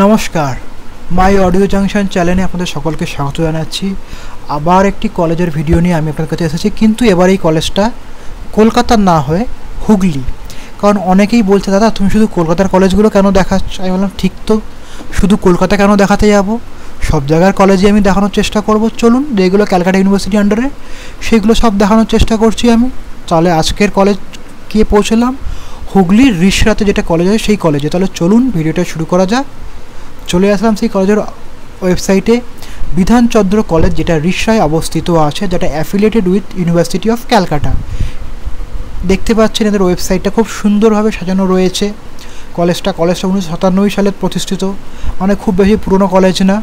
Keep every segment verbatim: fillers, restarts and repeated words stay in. নমস্কার মাই audio junction চ্যানেলে আপনাদের সকলকে স্বাগত জানাচ্ছি আবার একটি কলেজের ভিডিও নিয়ে আমি আপনাদের কাছে এসেছি কিন্তু এবার এই কলেজটা কলকাতা না হয়ে হুগলি কারণ অনেকেই বলছে দাদা তুমি শুধু কলকাতার কলেজগুলো কেন দেখাচ্ছ আমি বললাম ঠিক তো শুধু কলকাতা কেন দেখাতে যাব সব জায়গার কলেজে আমি দেখানোর চেষ্টা করব চলুন যেগুলো ক্যালকাটা ইউনিভার্সিটি আন্ডারে সেগুলো সব দেখানোর চেষ্টা করছি আমি তাহলে আজকের কলেজ গিয়ে পৌঁছলাম হুগলি রিশরাতে যেটা কলেজ আছে সেই কলেজে তাহলে চলুন ভিডিওটা শুরু করা যাক চলে আসলাম সেই কলেজের ওয়েবসাইটে বিধানচন্দ্র কলেজ যেটা রিশরায় অবস্থিত আছে যেটা affiliated with university of Calcutta দেখতে পাচ্ছেন এদের ওয়েবসাইটটা খুব সুন্দরভাবে সাজানো রয়েছে কলেজটা কলেজটা উনিশশো সাতানব্বই সালে প্রতিষ্ঠিত মানে খুব বেশি পুরনো কলেজ না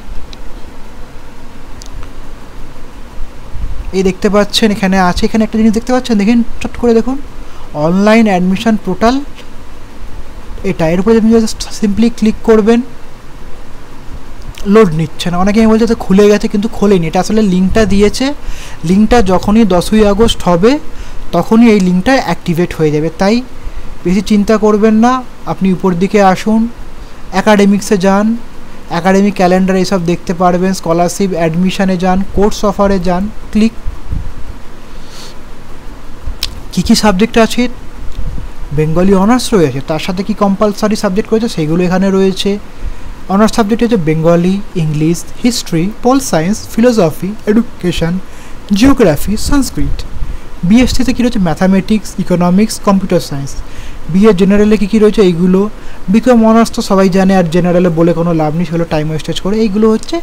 এই দেখতে পাচ্ছেন এখানে আছে এখানে একটা জিনিস দেখতে পাচ্ছেন দেখেন চট করে দেখুন অনলাইন অ্যাডমিশন পোর্টাল এটা এর উপরে আপনি জাস্ট সিম্পলি ক্লিক করবেন লোড নিচ্ছে না অনেকে বলছে তো খুলে গেছে কিন্তু খোলেনি এটা আসলে লিঙ্কটা দিয়েছে লিঙ্কটা যখনই দশই আগস্ট হবে তখনই এই লিঙ্কটা অ্যাক্টিভেট হয়ে যাবে তাই বেশি চিন্তা করবেন না আপনি উপর দিকে আসুন অ্যাকাডেমিক্সে যান অ্যাকাডেমিক ক্যালেন্ডার এইসব দেখতে পারবেন স্কলারশিপ অ্যাডমিশানে যান কোর্স অফারে যান ক্লিক কী কী সাবজেক্ট আছে বেঙ্গলি অনার্স রয়েছে তার সাথে কি কম্পালসারি সাবজেক্ট রয়েছে সেইগুলো এখানে রয়েছে অনার্স সাবজেক্ট হচ্ছে Bengali English history pol science philosophy education geography Sanskrit বিএসসিতে কী রয়েছে mathematics economics computer science BA জেনারেলে কী কী রয়েছে এইগুলো বিকম অনার্স তো সবাই জানে আর জেনারেলে বলে কোনো লাভ নেই সেগুলো টাইম ওয়েস্টেজ করে এইগুলো হচ্ছে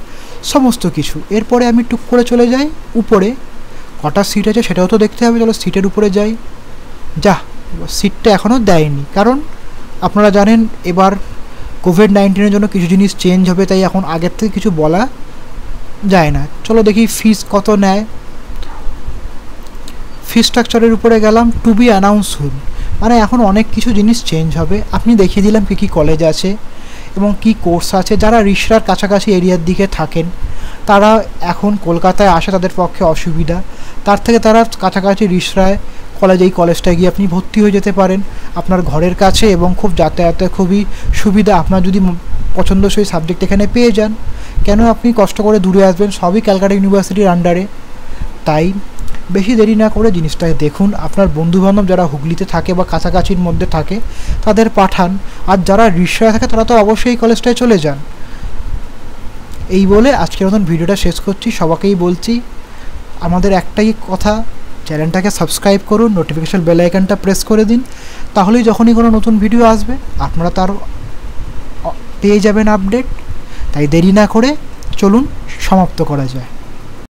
সমস্ত কিছু এরপরে আমি টুক করে চলে যাই উপরে কটা সিট আছে সেটাও তো দেখতে হবে চলো সিটের উপরে যাই যা সিটটা এখনও দেয়নি কারণ আপনারা জানেন এবার কোভিড নাইন্টিনের জন্য কিছু জিনিস চেঞ্জ হবে তাই এখন আগের থেকে কিছু বলা যায় না চলো দেখি ফিস কত নেয় ফি স্ট্রাকচারের উপরে গেলাম টু বি অ্যানাউন্স হুন মানে এখন অনেক কিছু জিনিস চেঞ্জ হবে আপনি দেখিয়ে দিলাম কী কী কলেজ আছে এবং কি কোর্স আছে যারা রিশরার কাছাকাছি এরিয়ার দিকে থাকেন তারা এখন কলকাতায় আসা তাদের পক্ষে অসুবিধা তার থেকে তারা কাছাকাছি রিশরায় কলেজ এই কলেজটায় গিয়ে আপনি ভর্তি হয়ে যেতে পারেন আপনার ঘরের কাছে এবং খুব যাতায়াতের খুবই সুবিধা আপনার যদি পছন্দসই সাবজেক্ট এখানে পেয়ে যান কেন আপনি কষ্ট করে দূরে আসবেন সবই ক্যালকাটা ইউনিভার্সিটির আন্ডারে তাই বেশি দেরি না করে জিনিসটাকে দেখুন আপনার বন্ধুবান্ধব যারা হুগলিতে থাকে বা কাছাকাছির মধ্যে থাকে তাদের পাঠান আর যারা রিশরায় থাকে তারা তো অবশ্যই এই কলেজটায় চলে যান এই বলে আজকের মতন ভিডিওটা শেষ করছি সবাইকেই বলছি আমাদের একটাই কথা চ্যানেলটাকে সাবস্ক্রাইব করুন নোটিফিকেশন বেল আইকনটা প্রেস করে দিন তাহলেই যখনই কোনো নতুন ভিডিও আসবে আপনারা তার পেয়ে যাবেন আপডেট তাই দেরি না করে চলুন সমাপ্ত করা যায়।